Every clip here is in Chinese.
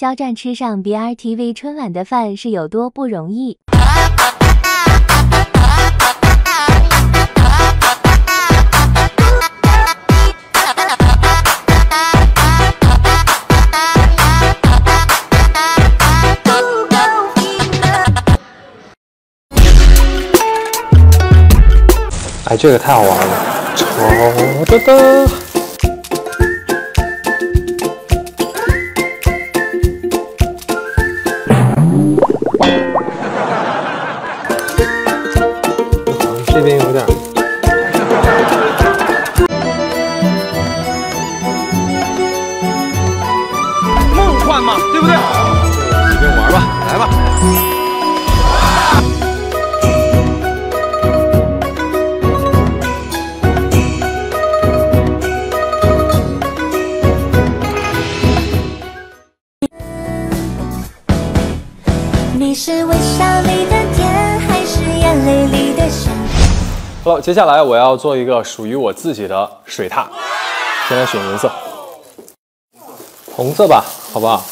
肖战吃上 BRTV 春晚的饭是有多不容易？哎，这个太好玩了！哒哒。 这边有点。梦幻嘛，对不对？随便玩吧，来吧。你是微笑里的甜，还是眼泪里的咸？ 好，接下来我要做一个属于我自己的水獭。先来选颜色，红色吧，好不好？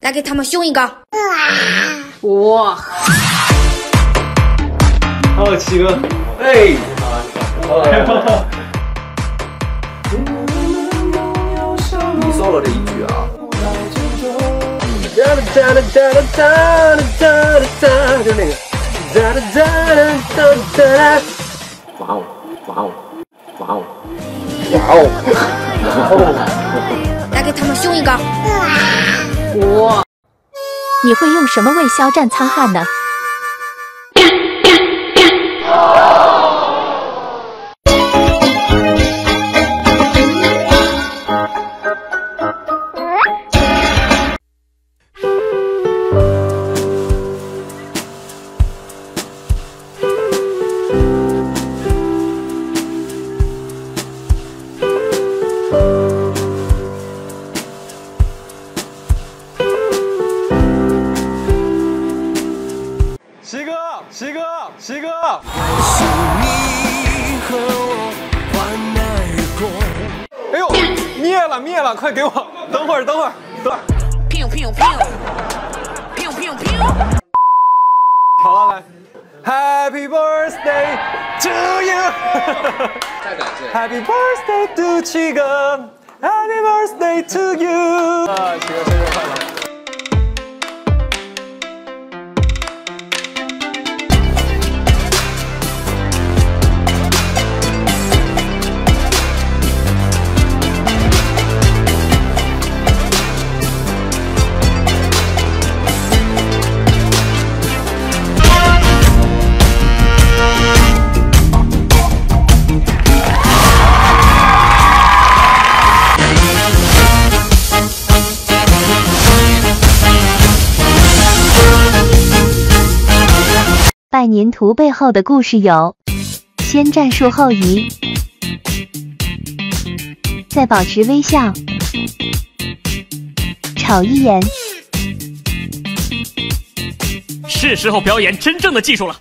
来给他们凶一个！哇！好，七哥，哎，你 solo 这一句啊！就那个，哇哦，哇哦，哇哦，哇哦！来给他们凶一个！ 我，你会用什么为肖战擦汗呢？七哥，哎呦，灭了，快给我，等会儿。好了，来 ，Happy birthday to you， 太感谢 ，Happy birthday to 七哥 ，Happy birthday to you， 啊，七哥生日快乐！ 拜年图背后的故事有：先战术后移，再保持微笑，瞅一眼。是时候表演真正的技术了。